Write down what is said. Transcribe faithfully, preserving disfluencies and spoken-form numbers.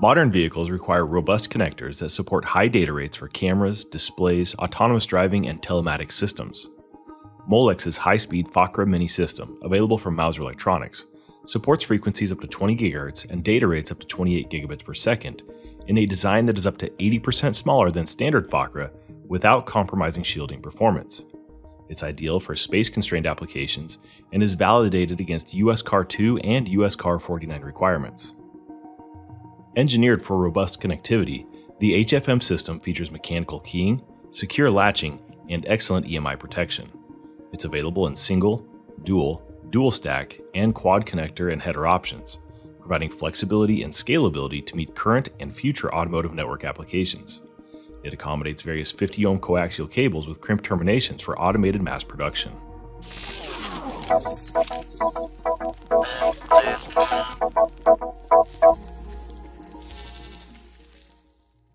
Modern vehicles require robust connectors that support high data rates for cameras, displays, autonomous driving, and telematics systems. Molex's high-speed FAKRA-Mini system, available from Mouser Electronics, supports frequencies up to twenty gigahertz and data rates up to twenty-eight gigabits per second in a design that is up to eighty percent smaller than standard FAKRA without compromising shielding performance. It's ideal for space-constrained applications and is validated against U S C A R two and U S C A R forty-nine requirements. Engineered for robust connectivity, the H F M system features mechanical keying, secure latching, and excellent E M I protection. It's available in single, dual, dual stack, and quad connector and header options, providing flexibility and scalability to meet current and future automotive network applications. It accommodates various fifty ohm coaxial cables with crimped terminations for automated mass production.